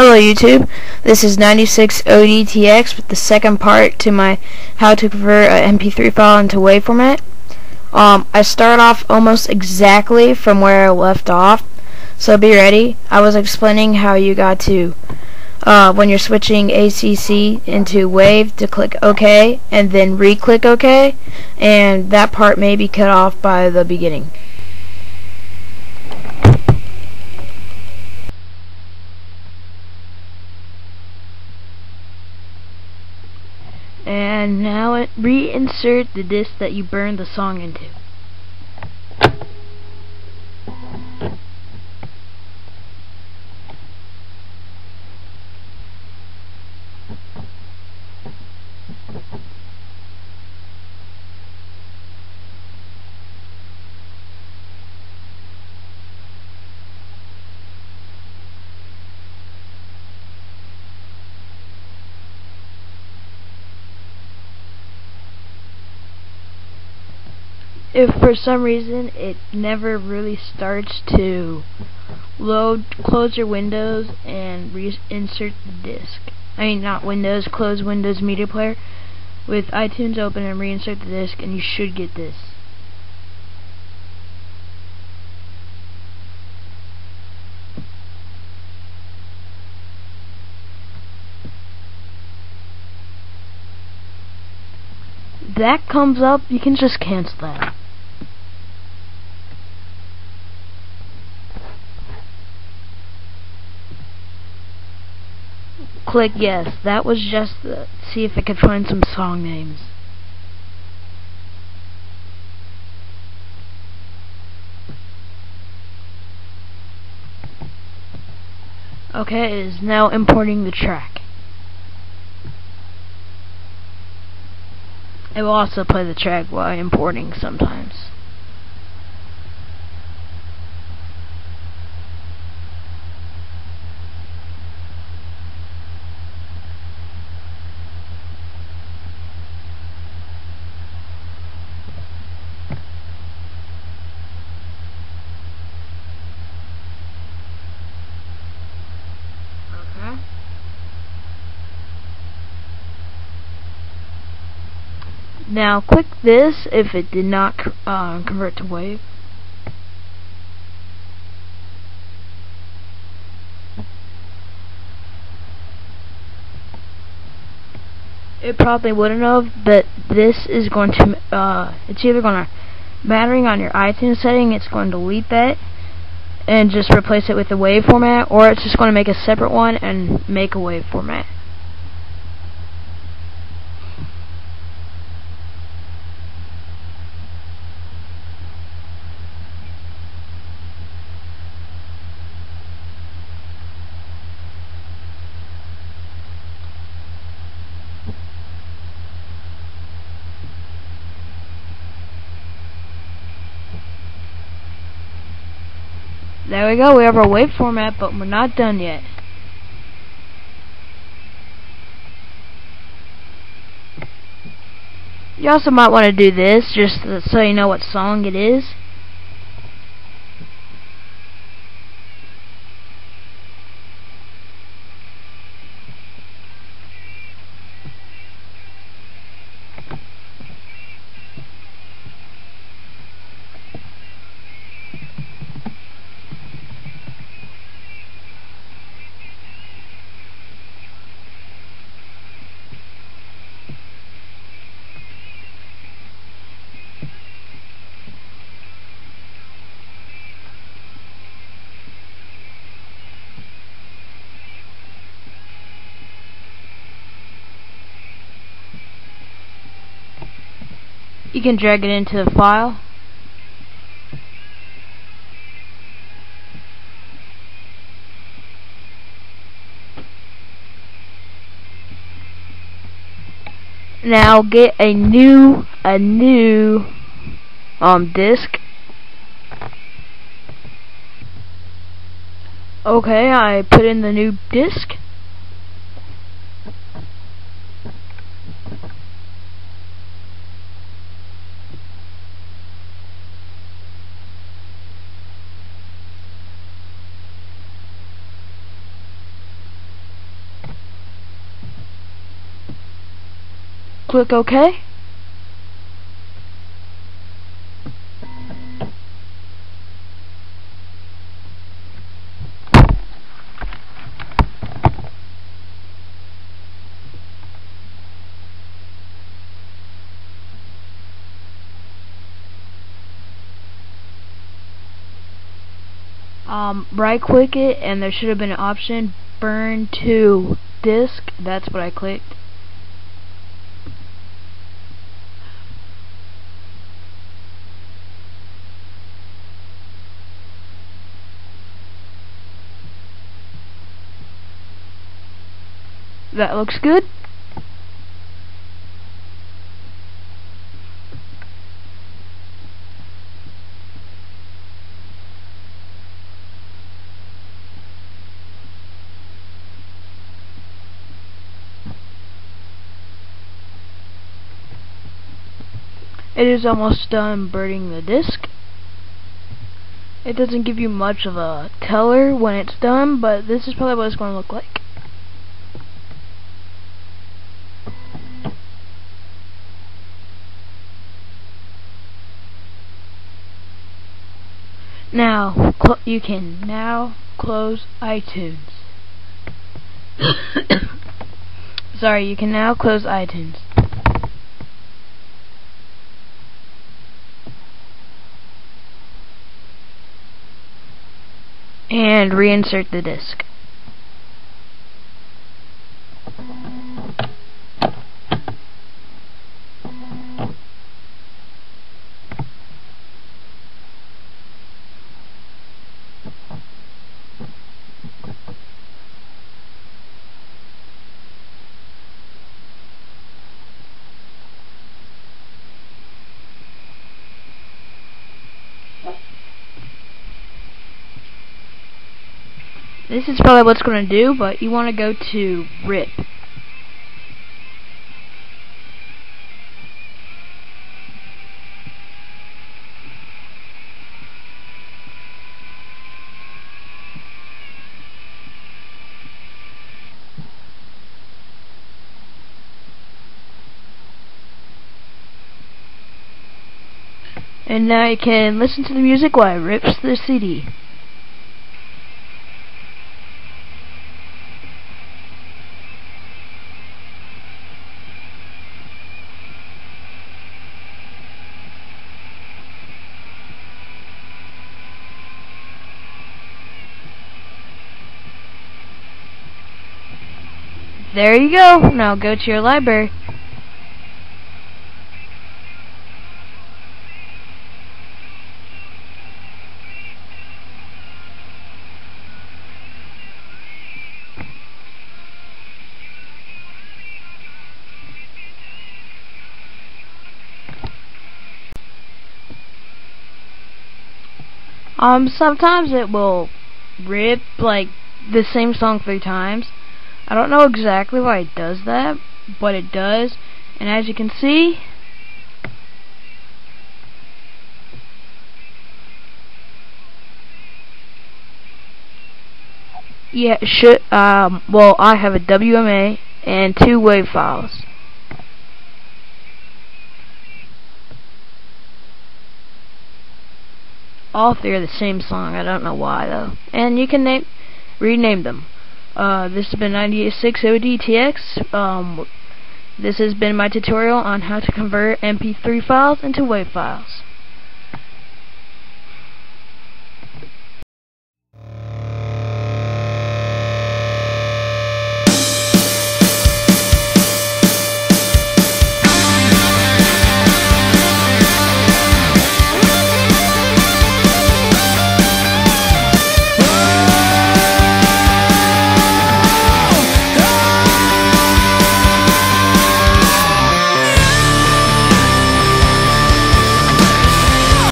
Hello YouTube, this is 96ODTX with the second part to my how to convert an mp3 file into WAV format. I start off almost exactly from where I left off, so be ready. I was explaining how you got to when you're switching ACC into WAV to click OK and then re-click OK, and that part may be cut off by the beginning. And now reinsert the disc that you burned the song into. If for some reason it never really starts to load, close your Windows and reinsert the disk. I mean, not Windows, close Windows Media Player. With iTunes open and reinsert the disk, and you should get this. That comes up, you can just cancel that. Click yes. That was just to see if I could find some song names. Okay, it is now importing the track. It will also play the track while importing sometimes. Now click this if it did not convert to WAV. It probably wouldn't have, but this is going to, it's either going to, mattering on your iTunes setting, it's going to delete that and just replace it with the WAV format, or it's just going to make a separate one and make a WAV format. There we go, we have our WAV format, but we're not done yet. You also might want to do this, just so you know what song it is. You can drag it into the file. Now get a new disk. Okay, I put in the new disk. Click OK. Right click it and there should have been an option, burn to disk. That's what I clicked. That looks good. It is almost done burning the disk. It doesn't give you much of a color when it's done, but this is probably what it's going to look like. Now, you can now close iTunes. Sorry, you can now close iTunes. And reinsert the disk. This is probably what it's going to do, but you want to go to RIP. And now you can listen to the music while it rips the CD. There you go. Now go to your library. Sometimes it will rip like the same song 3 times. I don't know exactly why it does that, but it does. And as you can see, yeah, it should. Well, I have a WMA and 2 WAV files. All 3 are the same song. I don't know why though. And you can rename them. This has been 96ODTX. This has been my tutorial on how to convert mp3 files into WAV files.